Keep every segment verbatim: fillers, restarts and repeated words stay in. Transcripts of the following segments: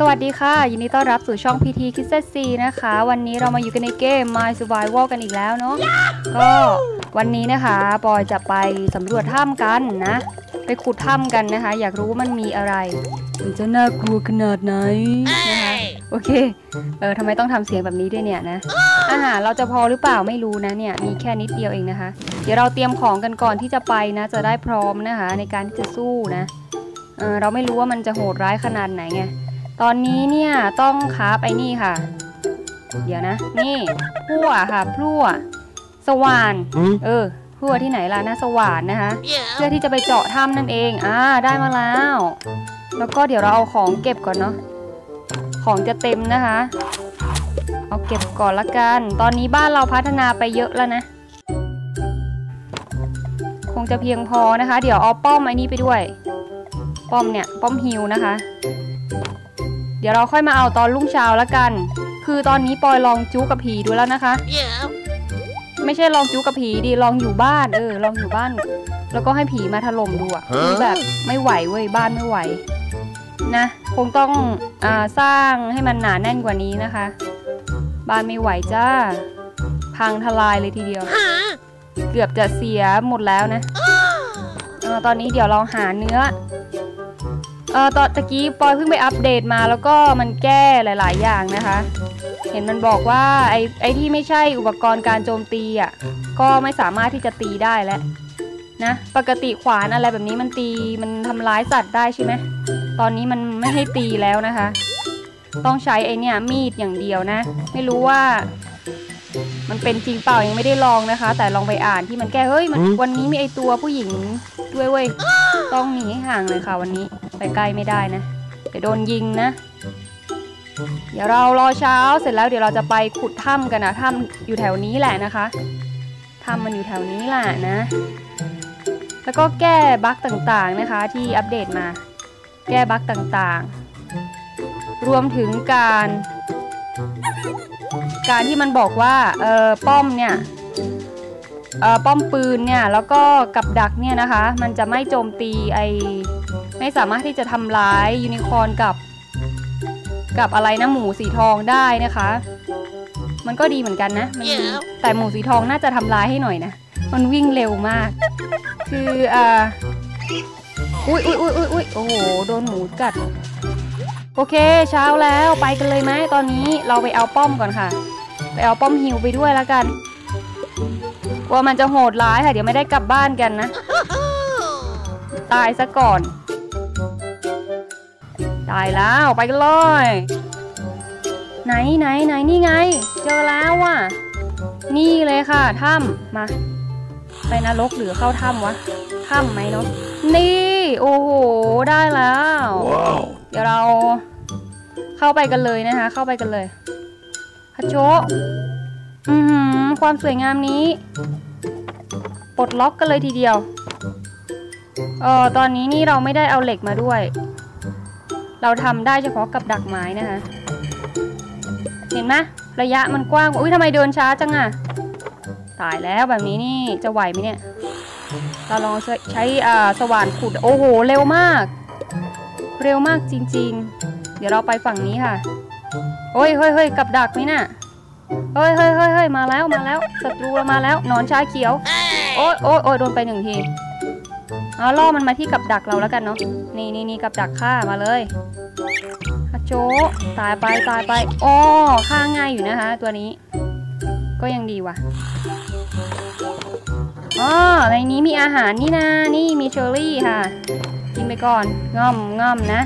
สวัสดีค่ะยินดีต้อนรับสู่ช่อง พี ที Kids ซี นะคะวันนี้เรามาอยู่กันในเกม My Survival กันอีกแล้วเนาะ ก็วันนี้นะคะปอยจะไปสำรวจถ้ำกันนะไปขุดถ้ำกันนะคะอยากรู้ว่ามันมีอะไรมันจะน่ากลัวขนาดไหนนะคะโอเคเออทำไมต้องทำเสียงแบบนี้ด้วยเนี่ยนะอาหารเราจะพอหรือเปล่าไม่รู้นะเนี่ยมีแค่นิดเดียวเองนะคะเดี๋ยวเราเตรียมของกันก่อนที่จะไปนะจะได้พร้อมนะคะในการที่จะสู้นะเออเราไม่รู้ว่ามันจะโหดร้ายขนาดไหนไงตอนนี้เนี่ยต้องคราฟไอ้นี่ค่ะเดี๋ยวนะนี่พลั่วค่ะพลั่วสว่านเออพลั่วที่ไหนล่ะนะสว่านนะคะ yeah. เพื่อที่จะไปเจาะถ้ำนั่นเองอ่าได้มาแล้วแล้วก็เดี๋ยวเราเอาของเก็บก่อนเนาะของจะเต็มนะคะเอาเก็บก่อนละกันตอนนี้บ้านเราพัฒนาไปเยอะแล้วนะคงจะเพียงพอนะคะเดี๋ยวเอาป้อมไอ้นี่ไปด้วยป้อมเนี่ยป้อมฮิวนะคะเดี๋ยวเราค่อยมาเอาตอนรุ่งเช้าละกันคือตอนนี้ปอยลองจู๊กับผีดูแล้วนะคะ yeah. ไม่ใช่ลองจู๊กับผีดีลองอยู่บ้านเออลองอยู่บ้านแล้วก็ให้ผีมาถล่มดูอะ huh? แบบไม่ไหวเว้ยบ้านไม่ไหวนะคงต้องอ่าสร้างให้มันหนาแน่นกว่านี้นะคะบ้านไม่ไหวจ้าพังทลายเลยทีเดียว huh? เกือบจะเสียหมดแล้วนะ oh. อ่าตอนนี้เดี๋ยวลองหาเนื้อเออตอนตะกี้ปอยเพิ่งไปอัปเดตมาแล้วก็มันแก้หลายๆอย่างนะคะเห็นมันบอกว่าไอ้ไอ้ที่ไม่ใช่อุปกรณ์การโจมตีอ่ะก็ไม่สามารถที่จะตีได้แล้วนะปกติขวานอะไรแบบนี้มันตีมันทำร้ายสัตว์ได้ใช่ไหมตอนนี้มันไม่ให้ตีแล้วนะคะต้องใช้ไอ้เนี่ยมีดอย่างเดียวนะไม่รู้ว่ามันเป็นจริงเปล่ายังไม่ได้ลองนะคะแต่ลองไปอ่านที่มันแก้เฮ้ยมันวันนี้มีไอ้ตัวผู้หญิงด้วยเว้ยต้องหนีให้ห่างเลยค่ะวันนี้ไปใกล้ไม่ได้นะเดี๋ยวโดนยิงนะเดี๋ยวเรารอเช้าเสร็จแล้วเดี๋ยวเราจะไปขุดถ้ำกันนะถ้ำอยู่แถวนี้แหละนะคะถ้ำมันอยู่แถวนี้แหละนะแล้วก็แก้บั๊กต่างๆนะคะที่อัปเดตมาแก้บั๊กต่างๆรวมถึงการการที่มันบอกว่าเออป้อมเนี่ยเออป้อมปืนเนี่ยแล้วก็กับดักเนี่ยนะคะมันจะไม่โจมตีไอไม่สามารถที่จะทำร้ายยูนิคอร์นกับกับอะไรนะหมูสีทองได้นะคะมันก็ดีเหมือนกันนะ yeah. แต่หมูสีทองน่าจะทำร้ายให้หน่อยนะมันวิ่งเร็วมากคืออ่าอุ๊ยอุ๊ยอุ๊ยอุ๊ยโอ้โหโดนหมูกัดโอเคเช้าแล้วไปกันเลยไหมตอนนี้เราไปเอาป้อมก่อนค่ะไปเอาป้อมฮิวไปด้วยแล้วกันว่ามันจะโหดร้ายค่ะเดี๋ยวไม่ได้กลับบ้านกันนะตายซะก่อนตายแล้วไปกันเลยไหนไหนไหนนี่ไงเจอแล้วว่ะนี่เลยค่ะถ้ำมาไปนรกหรือเข้าถ้ำวะถ้ำไหมเนาะนี่โอ้โหได้แล้ว wow. เดี๋ยวเราเข้าไปกันเลยนะคะเข้าไปกันเลยฮัชโชอืมความสวยงามนี้ปลดล็อกกันเลยทีเดียวเออตอนนี้นี่เราไม่ได้เอาเหล็กมาด้วยเราทำได้เฉพาะกับดักไม้นะคะเห็นไหมระยะมันกว้างอุ้ยทำไมเดินช้าจังอะตายแล้วแบบนี้นี่จะไหวไหมเนี่ยเราลองใช้อ่าสว่านขุดโอ้โหเร็วมากเร็วมากจริงๆเดี๋ยวเราไปฝั่งนี้ค่ะโอ้ยเฮ้ยเฮ้ยกับดักไหมน่ะเฮ้ยเฮ้ยเฮ้ยเฮ้ยมาแล้วมาแล้วศัตรูเรามาแล้วนอนชาเขียวโอ้ยโอ้ยโอ้ยโดนไปหนึ่งทีเอาล่อมันมาที่กับดักเราแล้วกันเนาะนี่นี่นี่กับดักฆ่ามาเลยฮัจโจตายไปตายไปโอ้ฆ่าง่ายอยู่นะคะตัวนี้ก็ยังดีว่ะอ๋อในนี้มีอาหารนี่นะนี่มีเชอร์รี่ค่ะกินไปก่อนง่อมง่อมนะ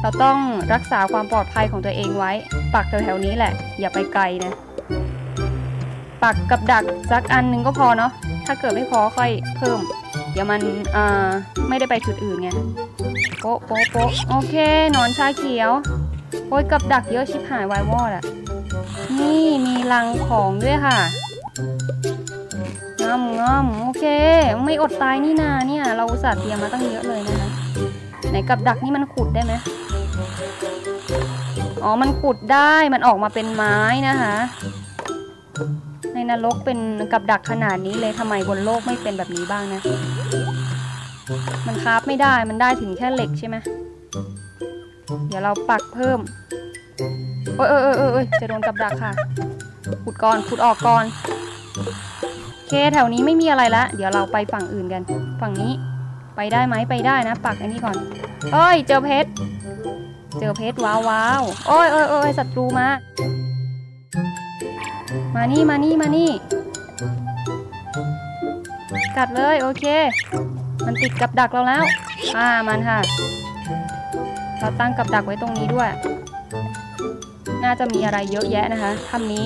เราต้องรักษาความปลอดภัยของตัวเองไว้ปักแถวๆนี้แหละอย่าไปไกลนะปักกับดักสักอันหนึ่งก็พอเนาะถ้าเกิดไม่พอค่อยเพิ่มเดี๋ยวมันเอ่อไม่ได้ไปจุดอื่นไงโป๊ะโป๊ะโป๊ะโอเคนอนชาเขียวโอ้ยกับดักเยอะชิบหายวายวอดอะนี่มีรังของด้วยค่ะง่อมง่อมโอเคไม่อดตายนี่นาเนี่ยเราอุตส่าห์เตรียมมาตั้งเยอะเลยนะคะไหนกับดักนี่มันขุดได้ไหมอ๋อมันขุดได้มันออกมาเป็นไม้นะคะในนรกเป็นกับดักขนาดนี้เลยทำไมบนโลกไม่เป็นแบบนี้บ้างนะมันคราฟไม่ได้มันได้ถึงแค่เหล็กใช่ไหม เดี๋ยวเราปักเพิ่มโอ้ยเออเออเออเออจะโดนกับดักค่ะขุดก่อนขุดออกก่อนโอเคแถวนี้ไม่มีอะไรละเดี๋ยวเราไปฝั่งอื่นกันฝั่งนี้ไปได้ไหมไปได้นะปักอันนี้ก่อนเอ้ยเจอเพชรเจอเพชรว้าวว้าวโอ้ยโอ้ยโอ้ยศัตรูมามานี่มานี่มานี่กัดเลยโอเคมันติดกับดักเราแล้วอ่ามันค่ะเราตั้งกับดักไว้ตรงนี้ด้วยน่าจะมีอะไรเยอะแยะนะคะถ้ำนี้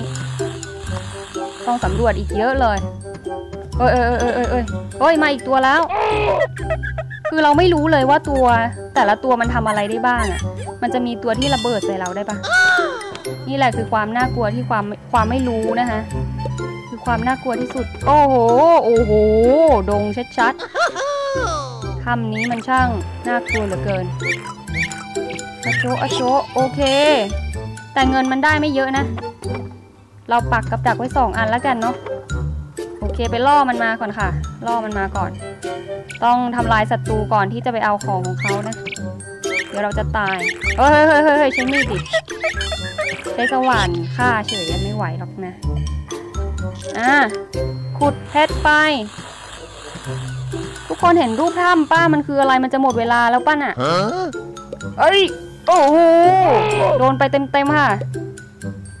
ต้องสำรวจอีกเยอะเลยเอ้ยเอ้ยเอ้ยเอ้ยเอ้ยเอ้ยมาอีกตัวแล้วคือเราไม่รู้เลยว่าตัวแต่ละตัวมันทำอะไรได้บ้างอ่ะมันจะมีตัวที่ระเบิดใส่เราได้ปะนี่แหละคือความน่ากลัวที่ความความไม่รู้นะคะคือความน่ากลัวที่สุดโอ้โหโอ้โหดงชัดๆคำนี้มันช่างน่ากลัวเหลือเกินอโชอโชโอเคแต่เงินมันได้ไม่เยอะนะเราปักกับดักไว้สองอันแล้วกันเนาะโอเคไปล่อมันมาก่อนค่ะล่อมันมาก่อนต้องทำลายศัตรูก่อนที่จะไปเอาของของเขานะเดี๋ยวเราจะตายเฮ้ยเฮ้ยเฮ้ยใช้มีดดิใช้สว่านฆ่าเฉยยังไม่ไหวหรอกนะอ่ะขุดเพชรไปทุกคนเห็นรูปถ้ำป้ามันคืออะไรมันจะหมดเวลาแล้วป้าน่ะเอ้ยโอ้โหโดนไปเต็มๆค่ะ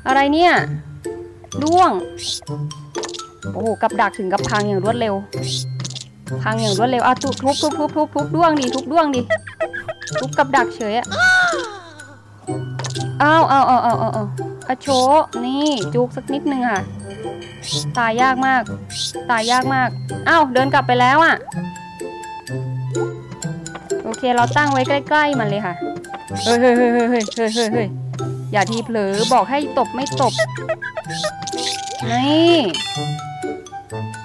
อะไรเนี่ยล่วงโอ้โหกับดักถึงกับพังอย่างรวดเร็วพังอย่างรวดเร็วเอาทุบทุบทุบทุบทุบทุบด้วงดิทุบด้วงดิทุบกับดักเฉยอะอ้าวอ้าวอ้าวอ้าวอ้าวอะโชนี่จุกสักนิดนึงค่ะตายยากมากตายยากมากอ้าวเดินกลับไปแล้วอะโอเคเราตั้งไว้ใกล้ๆมันเลยค่ะเฮ้ยเฮ้ยเฮ้ยเฮ้ยเฮ้ยเฮ้ยเฮ้ยเฮ้ยอย่าทีเผลอบอกให้ตบไม่ตบนี่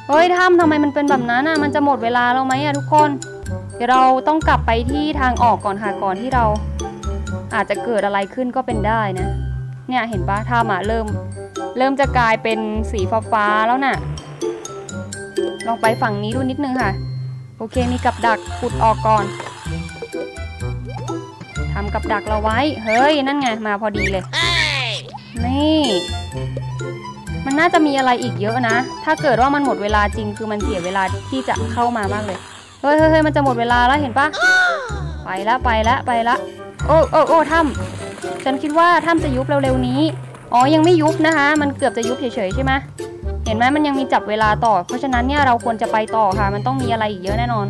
เฮ้ยถ้ำทำไมมันเป็นแบบนั้นอ่ะมันจะหมดเวลาเราไหมอ่ะทุกคนเดี๋ยวเราต้องกลับไปที่ทางออกก่อนค่ะก่อนที่เราอาจจะเกิดอะไรขึ้นก็เป็นได้นะเนี่ยเห็นปะถ้ำอ่ะเริ่มเริ่มจะกลายเป็นสีฟ้าๆแล้วน่ะลองไปฝั่งนี้ดูนิดนึงค่ะโอเคมีกับดักขุดออกก่อนทำกับดักเราไว้เฮ้ยนั่นไงมาพอดีเลยนี่มันน่าจะมีอะไรอีกเยอะนะถ้าเกิดว่ามันหมดเวลาจริงคือมันเสียเวลาที่จะเข้ามามากเลยเฮ้ยเฮ้ยมันจะหมดเวลาแล้วเห็นปะไปละไปละไปละโอ้โอ้โอ้ถ้ำฉันคิดว่าถ้ำจะยุบเร็วๆนี้อ๋อยังไม่ยุบนะคะมันเกือบจะยุบเฉยๆใช่ไหมเห็นไหมมันยังมีจับเวลาต่อเพราะฉะนั้นเนี่ยเราควรจะไปต่อค่ะมันต้องมีอะไรอีกเยอะแน่นอน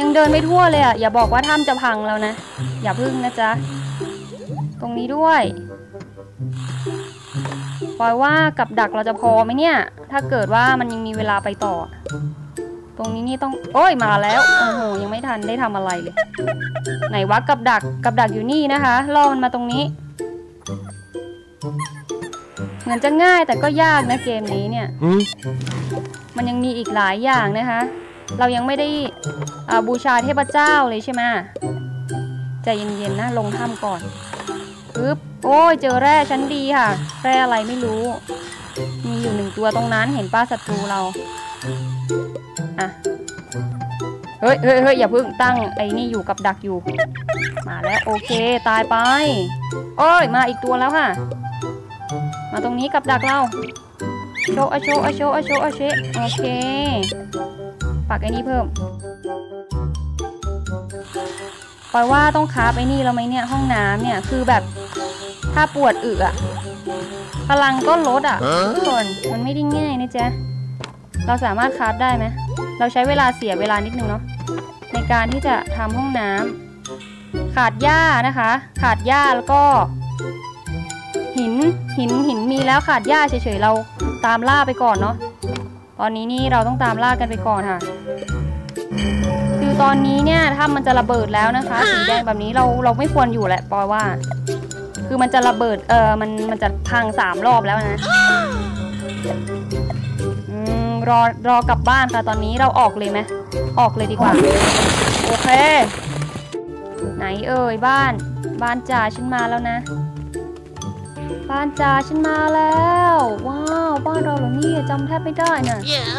ยังเดินไม่ทั่วเลยอ่ะอย่าบอกว่าถ้ำจะพังแล้วนะอย่าพึ่งนะจ๊ะตรงนี้ด้วยปอยว่ากับดักเราจะพอไหมเนี่ยถ้าเกิดว่ามันยังมีเวลาไปต่อตรงนี้นี่ต้องโอ้ยมาแล้วโอ้โหยังไม่ทันได้ทำอะไรเลยไหนวะกับดักกับดักอยู่นี่นะคะล่อมันมาตรงนี้เหมือนจะง่ายแต่ก็ยากนะเกมนี้เนี่ยมันยังมีอีกหลายอย่างนะคะเรายังไม่ได้บูชาเทพเจ้าเลยใช่ไหมใจเย็นๆนะลงถ้ำก่อนปึ๊บโอ้ยเจอแร่ชั้นดีค่ะแร่อะไรไม่รู้มีอยู่หนึ่งตัวตรงนั้นเห็นป้าศัตรูเราอ่ะเฮ้ยเฮ้ยเฮ้ยอย่าเพิ่งตั้งไอ้นี่อยู่กับดักอยู่มาแล้วโอเคตายไปโอ้ยมาอีกตัวแล้วค่ะมาตรงนี้กับดักเราโชว์โชว์โชว์โชว์โชว์โอเคปักไอ้นี่เพิ่มปอยว่าต้องคาบไอ้นี่แล้วไหมเนี่ยห้องน้ำเนี่ยคือแบบถ้าปวดอึอะพลังก็ลดอะทุกคนมันไม่ได้ง่ายนะจ๊ะเราสามารถคาบได้ไหมเราใช้เวลาเสียเวลานิดนึงเนาะในการที่จะทำห้องน้ำขาดหญ้านะคะขาดหญ้าแล้วก็หินหินหินมีแล้วขาดหญ้าเฉยๆเราตามล่าไปก่อนเนาะตอนนี้นี่เราต้องตามล่ากันไปก่อนค่ะคือตอนนี้เนี่ยถ้ามันจะระเบิดแล้วนะคะสีแดงแบบนี้เราเราไม่ควรอยู่แหละปอยว่าคือมันจะระเบิดเออมันมันจะพังสามรอบแล้วนะอืมรอรอกลับบ้านค่ะตอนนี้เราออกเลยไหมออกเลยดีกว่าโอเคไหนเอ่ยบ้านบ้านจ่าฉันมาแล้วนะบ้านจ่าฉันมาแล้วว้าวบ้านเราเหรอเนี่ยจำแทบไม่ได้นะ yeah.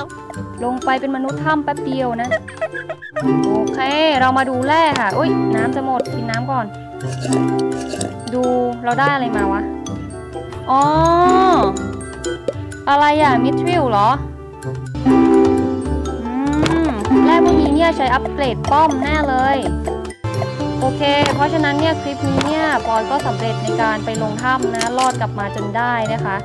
ลงไปเป็นมนุษย์ถ้ำแป๊บเดียวนะโอเคเรามาดูแร่ค่ะอุ้ยน้ำจะหมดกินน้ำก่อนดูเราได้อะไรมาวะอ๋ออะไรอ่ะมิทริลเหรออืมแร่พวกนี้เนี่ยใช้อัปเกรดป้อมแน่เลยโอเคเพราะฉะนั้นเนี่ยคลิปนี้เนี่ยปอยก็สำเร็จในการไปลงถ้ำนะรอดกลับมาจนได้นะคะ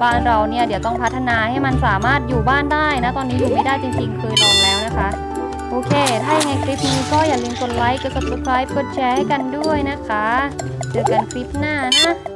บ้านเราเนี่ยเดี๋ยวต้องพัฒนาให้มันสามารถอยู่บ้านได้นะตอนนี้อยู่ไม่ได้จริงๆเคยลองแล้วนะคะโอเคถ้ายังไงคลิปนี้ก็อย่าลืมกดไลค์กด ซับสไครบ์ กดแชร์ให้กันด้วยนะคะเจอกันคลิปหน้านะ